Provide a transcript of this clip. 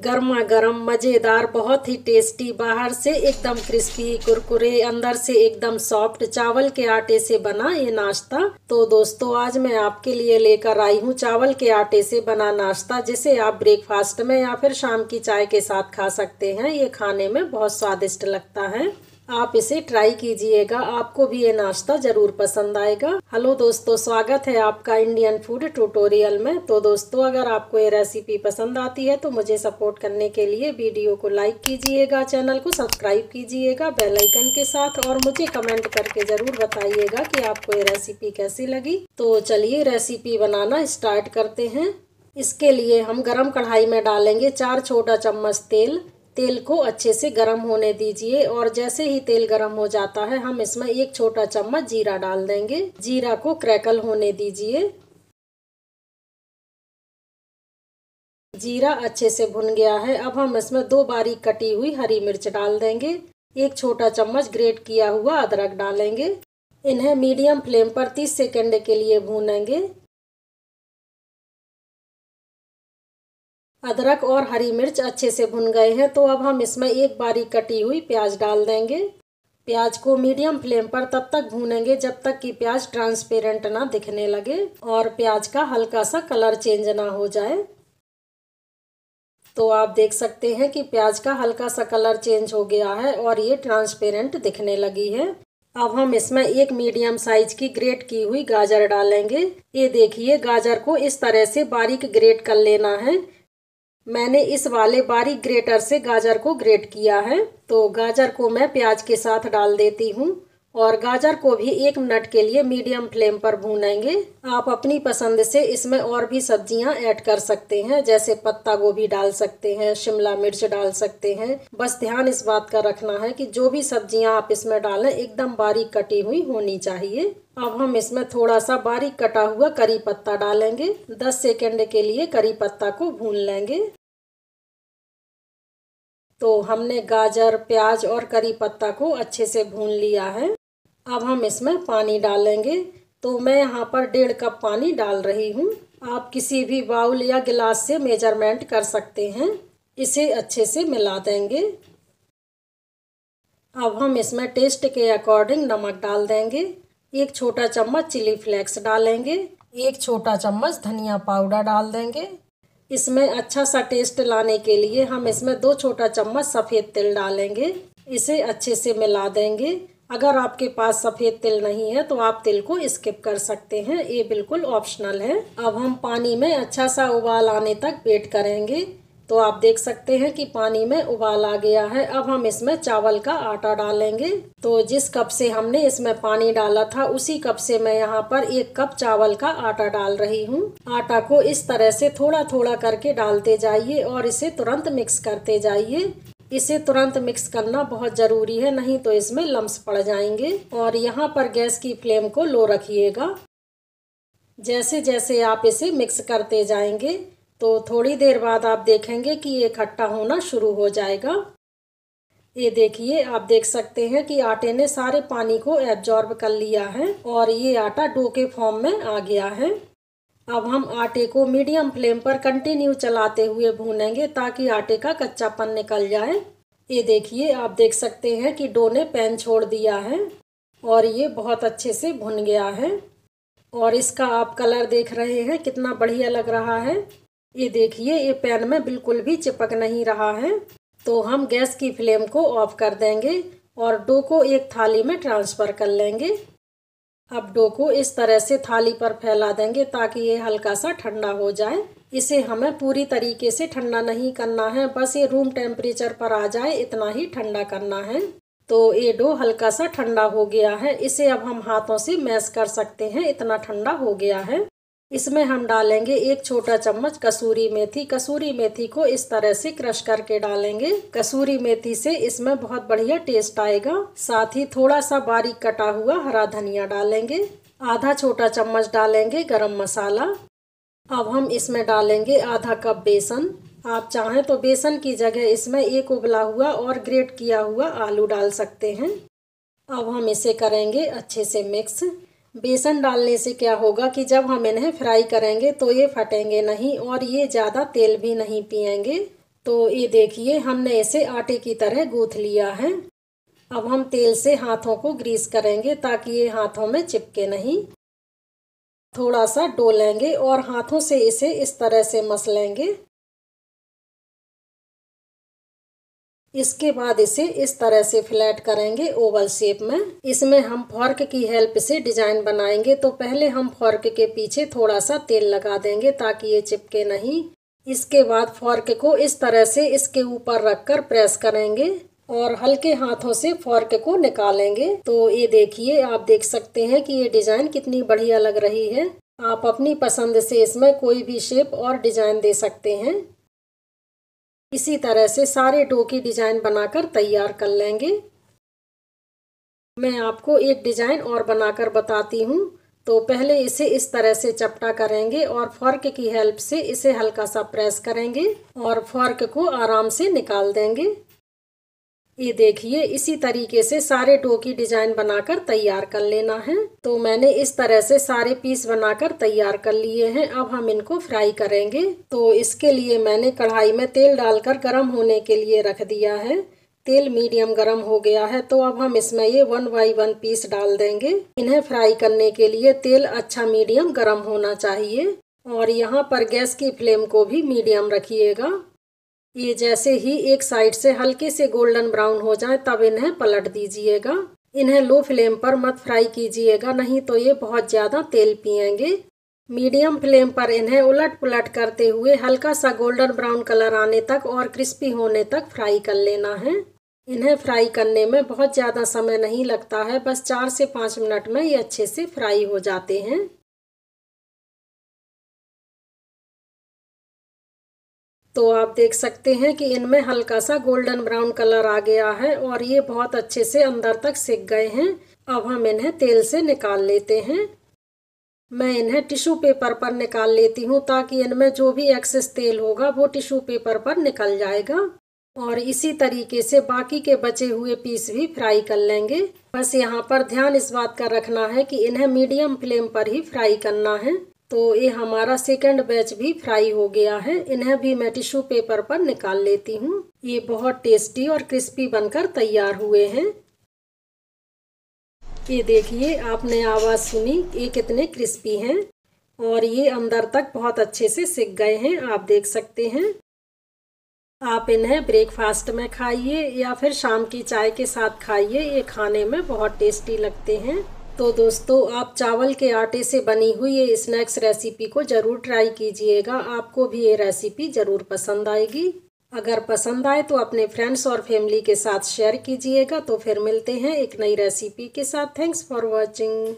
गर्मा गर्म मज़ेदार, बहुत ही टेस्टी, बाहर से एकदम क्रिस्पी कुरकुरे, अंदर से एकदम सॉफ्ट चावल के आटे से बना ये नाश्ता। तो दोस्तों आज मैं आपके लिए लेकर आई हूँ चावल के आटे से बना नाश्ता, जिसे आप ब्रेकफास्ट में या फिर शाम की चाय के साथ खा सकते हैं। ये खाने में बहुत स्वादिष्ट लगता है, आप इसे ट्राई कीजिएगा, आपको भी ये नाश्ता जरूर पसंद आएगा। हेलो दोस्तों, स्वागत है आपका इंडियन फूड ट्यूटोरियल में। तो दोस्तों अगर आपको ये रेसिपी पसंद आती है तो मुझे सपोर्ट करने के लिए वीडियो को लाइक कीजिएगा, चैनल को सब्सक्राइब कीजिएगा बेल आइकन के साथ, और मुझे कमेंट करके जरूर बताइएगा कि आपको ये रेसिपी कैसी लगी। तो चलिए रेसिपी बनाना स्टार्ट करते हैं। इसके लिए हम गर्म कढ़ाई में डालेंगे 4 छोटा चम्मच तेल। तेल को अच्छे से गरम होने दीजिए, और जैसे ही तेल गरम हो जाता है हम इसमें 1 छोटा चम्मच जीरा डाल देंगे। जीरा को क्रैकल होने दीजिए। जीरा अच्छे से भुन गया है। अब हम इसमें 2 बारीक कटी हुई हरी मिर्च डाल देंगे। 1 छोटा चम्मच ग्रेट किया हुआ अदरक डालेंगे। इन्हें मीडियम फ्लेम पर 30 सेकंड के लिए भूनेंगे। अदरक और हरी मिर्च अच्छे से भुन गए हैं, तो अब हम इसमें 1 बारीक कटी हुई प्याज डाल देंगे। प्याज को मीडियम फ्लेम पर तब तक भूनेंगे जब तक कि प्याज ट्रांसपेरेंट ना दिखने लगे और प्याज का हल्का सा कलर चेंज ना हो जाए। तो आप देख सकते हैं कि प्याज का हल्का सा कलर चेंज हो गया है और ये ट्रांसपेरेंट दिखने लगी है। अब हम इसमें 1 मीडियम साइज की ग्रेट की हुई गाजर डालेंगे। ये देखिए, गाजर को इस तरह से बारीक ग्रेट कर लेना है। मैंने इस वाले बारीक ग्रेटर से गाजर को ग्रेट किया है। तो गाजर को मैं प्याज के साथ डाल देती हूँ, और गाजर को भी 1 मिनट के लिए मीडियम फ्लेम पर भूनेंगे। आप अपनी पसंद से इसमें और भी सब्जियाँ ऐड कर सकते हैं, जैसे पत्ता गोभी डाल सकते हैं, शिमला मिर्च डाल सकते हैं। बस ध्यान इस बात का रखना है कि जो भी सब्जियाँ आप इसमें डालें एकदम बारीक कटी हुई होनी चाहिए। अब हम इसमें थोड़ा सा बारीक कटा हुआ करी पत्ता डालेंगे। 10 सेकंड के लिए करी पत्ता को भून लेंगे। तो हमने गाजर, प्याज और करी पत्ता को अच्छे से भून लिया है। अब हम इसमें पानी डालेंगे। तो मैं यहाँ पर 1.5 कप पानी डाल रही हूँ। आप किसी भी बाउल या गिलास से मेजरमेंट कर सकते हैं। इसे अच्छे से मिला देंगे। अब हम इसमें टेस्ट के अकॉर्डिंग नमक डाल देंगे। 1 छोटा चम्मच चिली फ्लेक्स डालेंगे। 1 छोटा चम्मच धनिया पाउडर डाल देंगे। इसमें अच्छा सा टेस्ट लाने के लिए हम इसमें 2 छोटा चम्मच सफ़ेद तिल डालेंगे। इसे अच्छे से मिला देंगे। अगर आपके पास सफ़ेद तिल नहीं है तो आप तिल को स्किप कर सकते हैं, ये बिल्कुल ऑप्शनल है। अब हम पानी में अच्छा सा उबाल आने तक वेट करेंगे। तो आप देख सकते हैं कि पानी में उबाल आ गया है। अब हम इसमें चावल का आटा डालेंगे। तो जिस कप से हमने इसमें पानी डाला था उसी कप से मैं यहाँ पर 1 कप चावल का आटा डाल रही हूँ। आटा को इस तरह से थोड़ा थोड़ा करके डालते जाइए और इसे तुरंत मिक्स करते जाइए। इसे तुरंत मिक्स करना बहुत ज़रूरी है, नहीं तो इसमें लम्स पड़ जाएंगे। और यहाँ पर गैस की फ्लेम को लो रखिएगा। जैसे जैसे आप इसे मिक्स करते जाएंगे तो थोड़ी देर बाद आप देखेंगे कि ये इकट्ठा होना शुरू हो जाएगा। ये देखिए, आप देख सकते हैं कि आटे ने सारे पानी को एब्जॉर्ब कर लिया है और ये आटा डो के फॉर्म में आ गया है। अब हम आटे को मीडियम फ्लेम पर कंटिन्यू चलाते हुए भूनेंगे ताकि आटे का कच्चापन निकल जाए। ये देखिए, आप देख सकते हैं कि डो ने पैन छोड़ दिया है और ये बहुत अच्छे से भुन गया है। और इसका आप कलर देख रहे हैं कितना बढ़िया लग रहा है। ये देखिए, ये पैन में बिल्कुल भी चिपक नहीं रहा है। तो हम गैस की फ्लेम को ऑफ कर देंगे और डो को एक थाली में ट्रांसफ़र कर लेंगे। अब डो को इस तरह से थाली पर फैला देंगे ताकि ये हल्का सा ठंडा हो जाए। इसे हमें पूरी तरीके से ठंडा नहीं करना है, बस ये रूम टेम्परेचर पर आ जाए इतना ही ठंडा करना है। तो ये डो हल्का सा ठंडा हो गया है। इसे अब हम हाथों से मैश कर सकते हैं, इतना ठंडा हो गया है। इसमें हम डालेंगे 1 छोटा चम्मच कसूरी मेथी। कसूरी मेथी को इस तरह से क्रश करके डालेंगे। कसूरी मेथी से इसमें बहुत बढ़िया टेस्ट आएगा। साथ ही थोड़ा सा बारीक कटा हुआ हरा धनिया डालेंगे। आधा छोटा चम्मच डालेंगे गरम मसाला। अब हम इसमें डालेंगे आधा कप बेसन। आप चाहें तो बेसन की जगह इसमें 1 उबला हुआ और ग्रेट किया हुआ आलू डाल सकते हैं। अब हम इसे करेंगे अच्छे से मिक्स। बेसन डालने से क्या होगा कि जब हम इन्हें फ्राई करेंगे तो ये फटेंगे नहीं और ये ज़्यादा तेल भी नहीं पिएंगे। तो ये देखिए हमने इसे आटे की तरह गूँथ लिया है। अब हम तेल से हाथों को ग्रीस करेंगे ताकि ये हाथों में चिपके नहीं। थोड़ा सा डोलेंगे और हाथों से इसे इस तरह से मसलेंगे। इसके बाद इसे इस तरह से फ्लैट करेंगे ओवल शेप में। इसमें हम फॉर्क की हेल्प से डिजाइन बनाएंगे। तो पहले हम फॉर्क के पीछे थोड़ा सा तेल लगा देंगे ताकि ये चिपके नहीं। इसके बाद फॉर्क को इस तरह से इसके ऊपर रखकर प्रेस करेंगे और हल्के हाथों से फॉर्क को निकालेंगे। तो ये देखिए, आप देख सकते हैं कि ये डिज़ाइन कितनी बढ़िया लग रही है। आप अपनी पसंद से इसमें कोई भी शेप और डिज़ाइन दे सकते हैं। इसी तरह से सारे डो की डिज़ाइन बनाकर तैयार कर लेंगे। मैं आपको एक डिज़ाइन और बनाकर बताती हूँ। तो पहले इसे इस तरह से चपटा करेंगे और फॉर्क की हेल्प से इसे हल्का सा प्रेस करेंगे और फॉर्क को आराम से निकाल देंगे। ये देखिए, इसी तरीके से सारे डो की डिज़ाइन बनाकर तैयार कर लेना है। तो मैंने इस तरह से सारे पीस बनाकर तैयार कर लिए हैं। अब हम इनको फ्राई करेंगे। तो इसके लिए मैंने कढ़ाई में तेल डालकर गर्म होने के लिए रख दिया है। तेल मीडियम गर्म हो गया है। तो अब हम इसमें ये 1 बाई 1 पीस डाल देंगे। इन्हें फ्राई करने के लिए तेल अच्छा मीडियम गर्म होना चाहिए और यहाँ पर गैस की फ्लेम को भी मीडियम रखिएगा। ये जैसे ही एक साइड से हल्के से गोल्डन ब्राउन हो जाए तब इन्हें पलट दीजिएगा। इन्हें लो फ्लेम पर मत फ्राई कीजिएगा, नहीं तो ये बहुत ज़्यादा तेल पिएंगे। मीडियम फ्लेम पर इन्हें उलट पुलट करते हुए हल्का सा गोल्डन ब्राउन कलर आने तक और क्रिस्पी होने तक फ्राई कर लेना है। इन्हें फ्राई करने में बहुत ज़्यादा समय नहीं लगता है, बस 4 से 5 मिनट में ये अच्छे से फ्राई हो जाते हैं। तो आप देख सकते हैं कि इनमें हल्का सा गोल्डन ब्राउन कलर आ गया है और ये बहुत अच्छे से अंदर तक सिक गए हैं। अब हम इन्हें तेल से निकाल लेते हैं। मैं इन्हें टिश्यू पेपर पर निकाल लेती हूँ ताकि इनमें जो भी एक्सेस तेल होगा वो टिश्यू पेपर पर निकल जाएगा। और इसी तरीके से बाकी के बचे हुए पीस भी फ्राई कर लेंगे। बस यहाँ पर ध्यान इस बात का रखना है कि इन्हें मीडियम फ्लेम पर ही फ्राई करना है। तो ये हमारा सेकंड बैच भी फ्राई हो गया है। इन्हें भी मैं टिश्यू पेपर पर निकाल लेती हूँ। ये बहुत टेस्टी और क्रिस्पी बनकर तैयार हुए हैं। ये देखिए, आपने आवाज़ सुनी, ये कितने क्रिस्पी हैं और ये अंदर तक बहुत अच्छे से सिक गए हैं। आप देख सकते हैं। आप इन्हें ब्रेकफास्ट में खाइए या फिर शाम की चाय के साथ खाइए, ये खाने में बहुत टेस्टी लगते हैं। तो दोस्तों, आप चावल के आटे से बनी हुई ये स्नैक्स रेसिपी को ज़रूर ट्राई कीजिएगा। आपको भी ये रेसिपी ज़रूर पसंद आएगी। अगर पसंद आए तो अपने फ्रेंड्स और फैमिली के साथ शेयर कीजिएगा। तो फिर मिलते हैं एक नई रेसिपी के साथ। Thanks for watching.